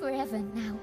Forever now.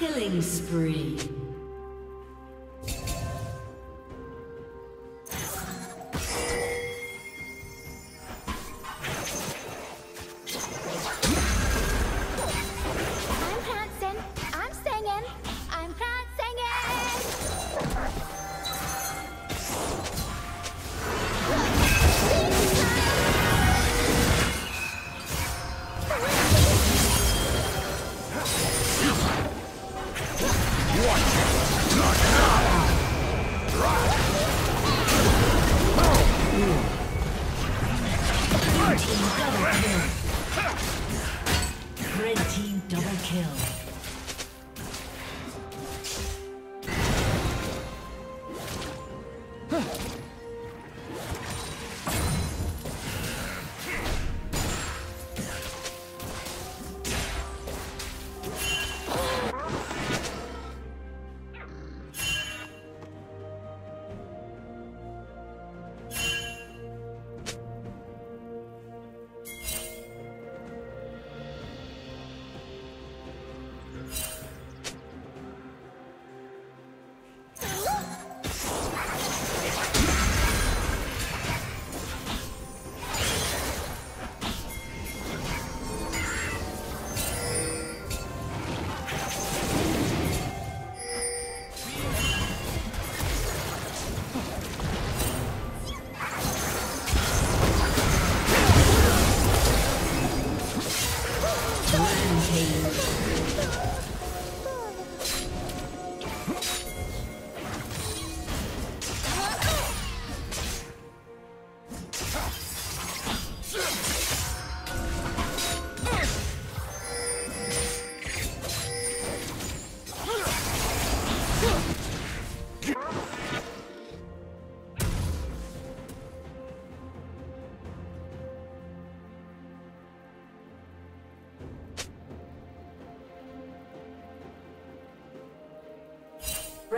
Killing spree. Huh.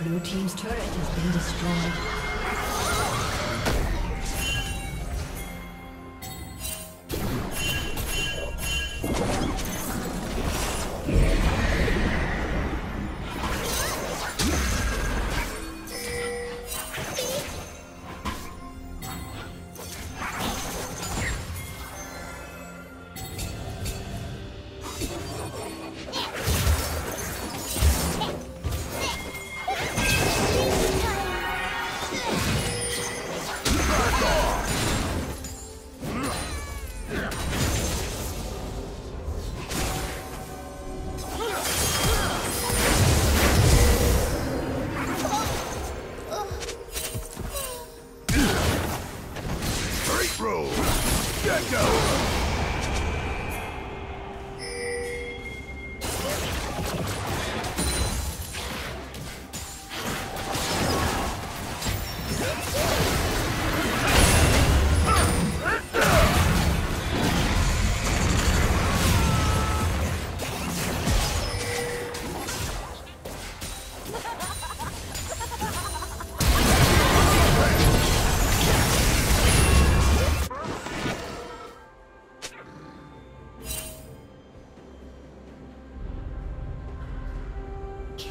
Blue team's turret has been destroyed.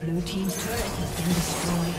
Blue team's turret has been destroyed.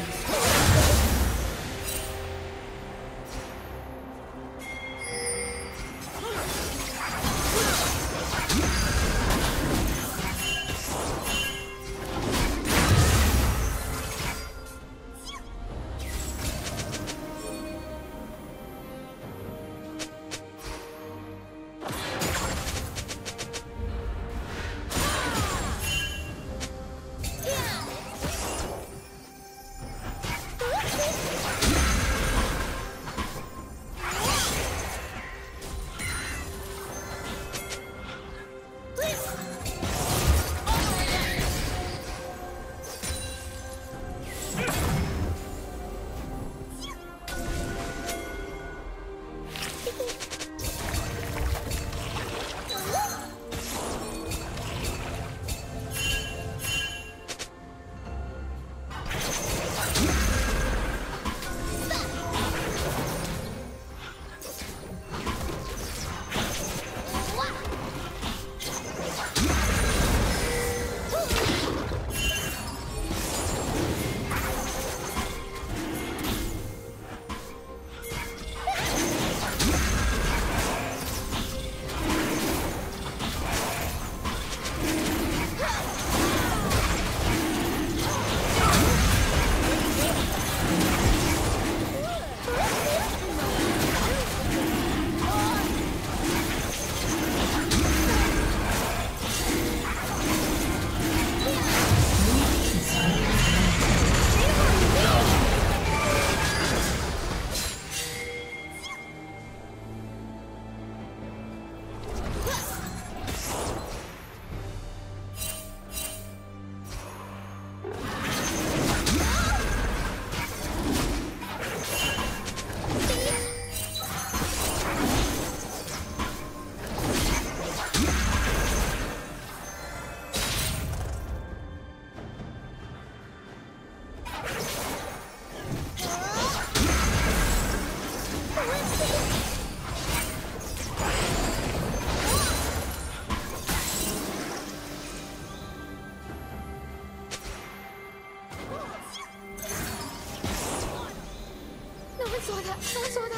そうだ。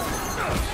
Man!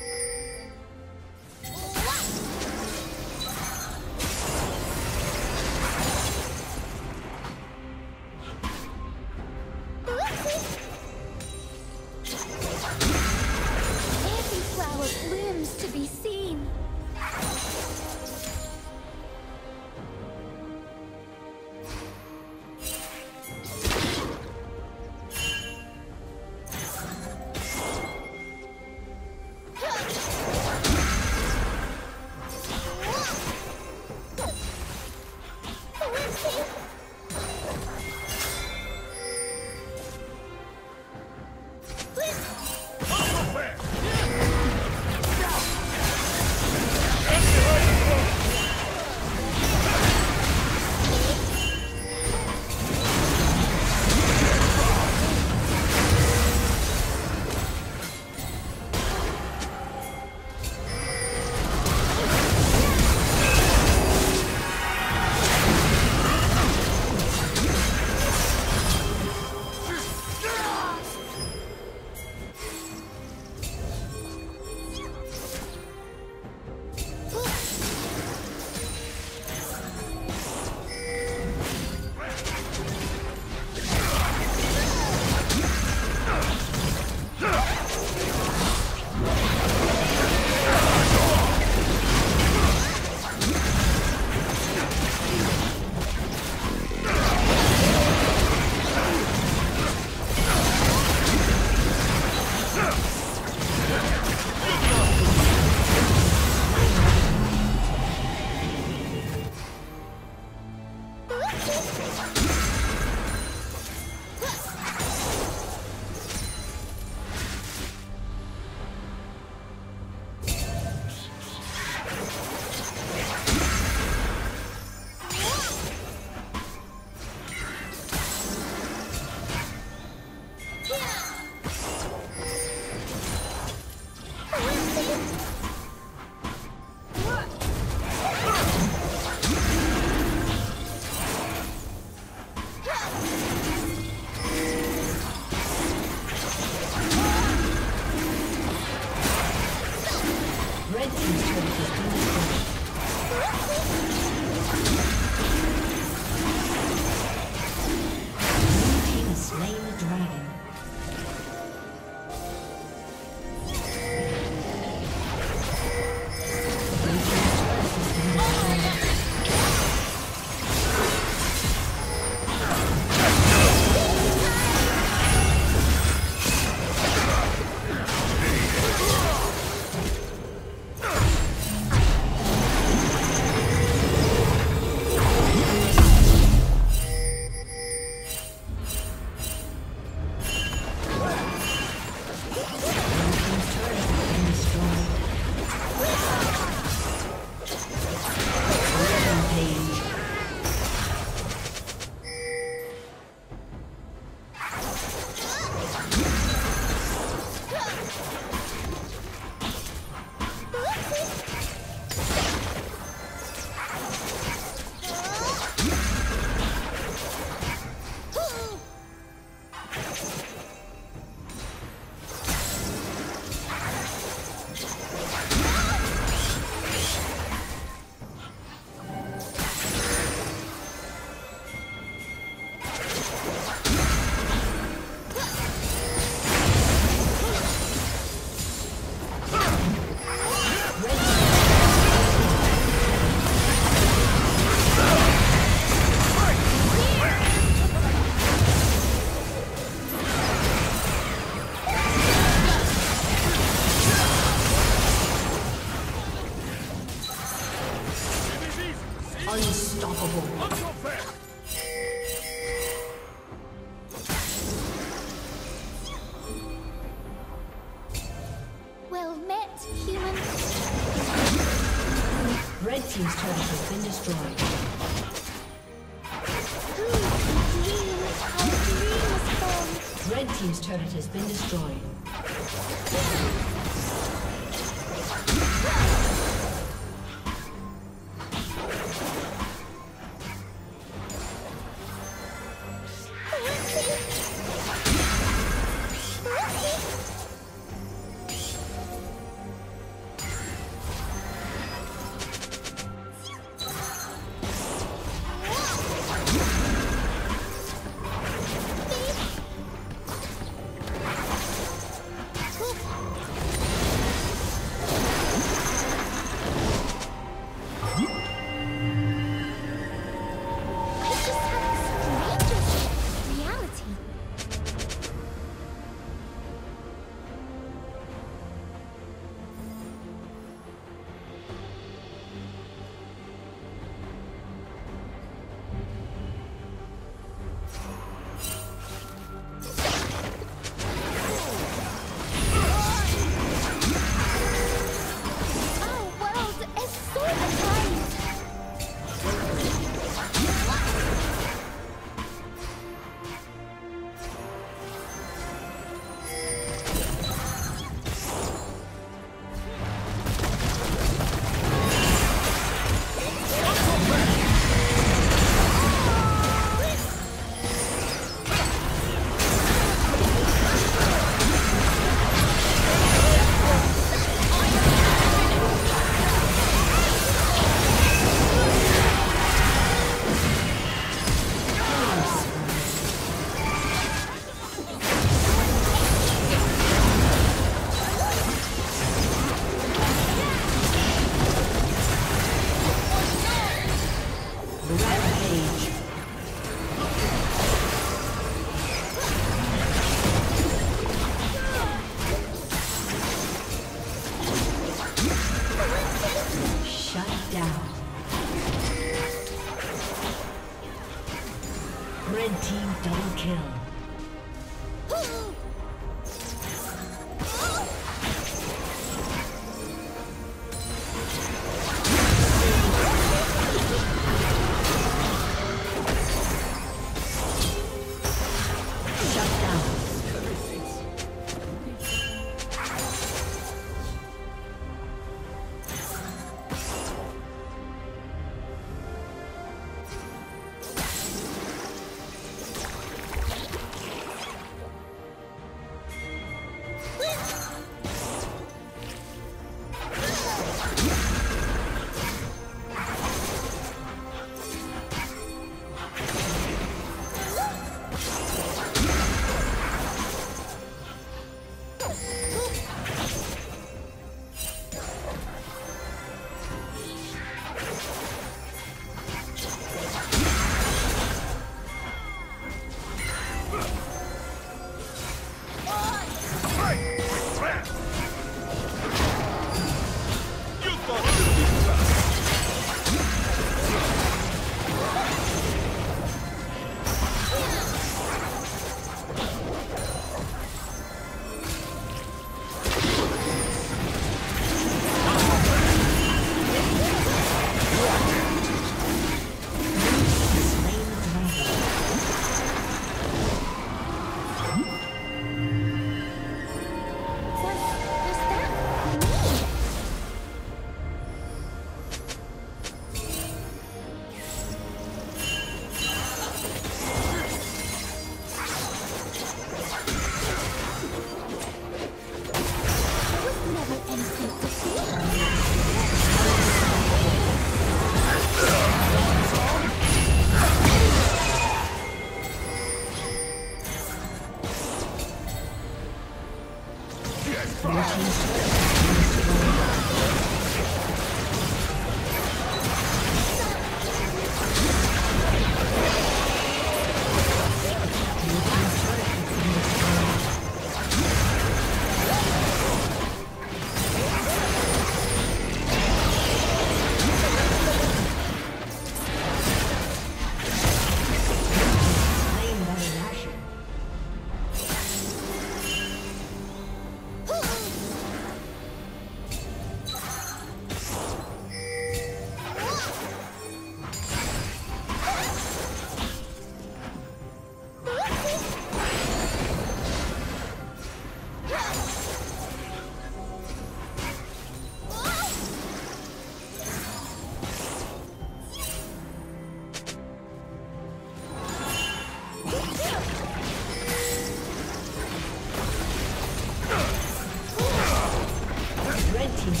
Red team's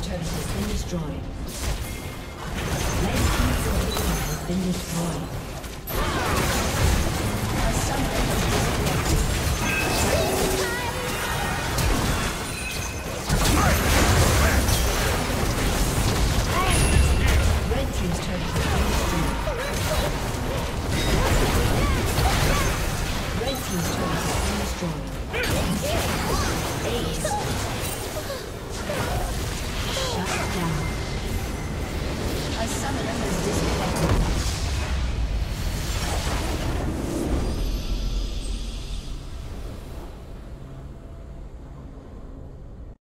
turret has been destroyed.